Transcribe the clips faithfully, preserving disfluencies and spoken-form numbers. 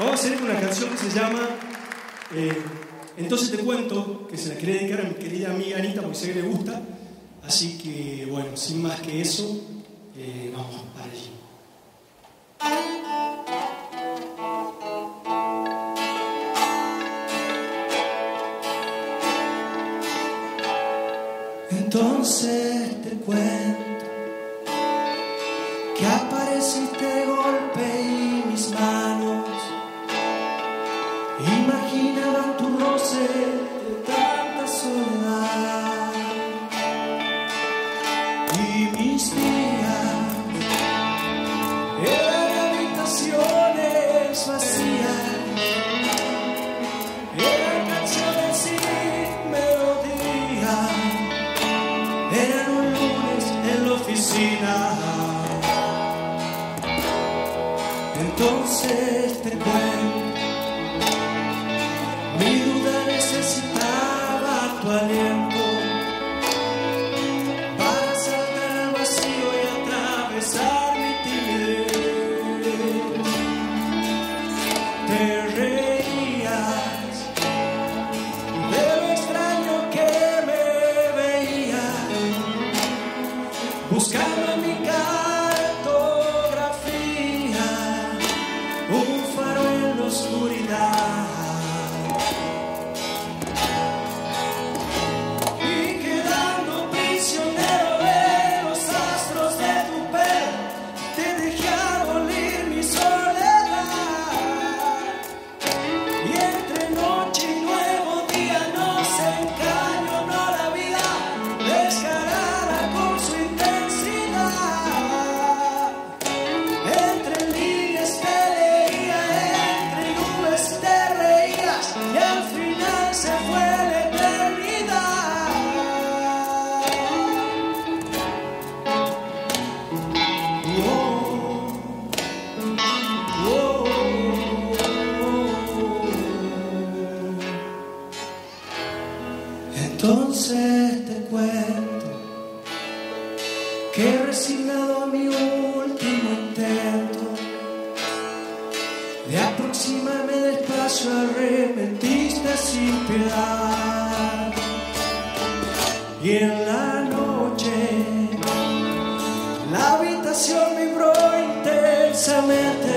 Vamos a hacer con una canción que se llama eh, Entonces te cuento, que se la quería dedicar a mi querida amiga Anita porque sé que le gusta. Así que, bueno, sin más que eso, eh, vamos para allí. Entonces te cuento que apareciste de golpe y mis manos imaginaban tu roce de tanta soledad, y mis días eran habitaciones vacías. Entonces te cuento, mi duda necesitaba tu aliento para saltar al vacío y atravesar mi timidez. Te reías de lo extraño que me veías, buscando en mi casa oscuridad. Y quedando prisionero de los astros de tu pelo, te dejé abolir mi soledad. Y entre noche y nuevo día nos engañó, no la vida descarada con su intensidad. Entre líneas de y al final se fue la eternidad. Oh, oh, oh, oh. Entonces te cuento que he resignado a mi último intento de aproximarme despacio, arrepentiste sin piedad. Y en la noche la habitación vibró intensamente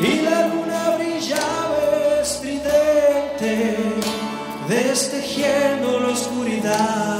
y la luna brillaba estridente, destejiendo la oscuridad.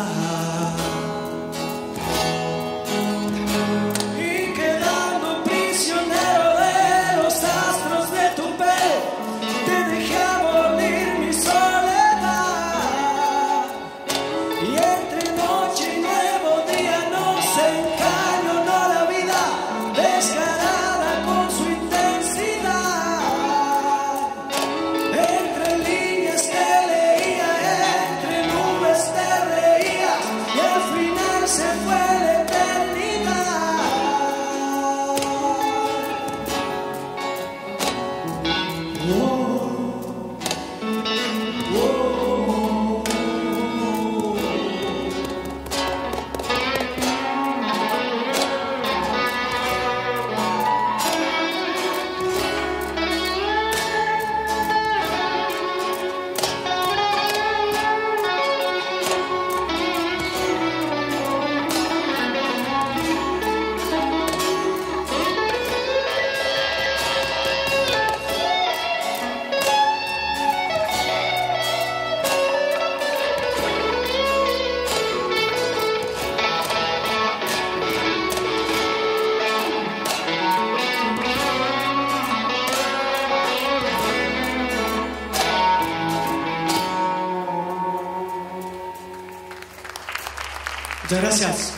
Muchas gracias.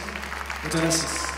Muchas gracias.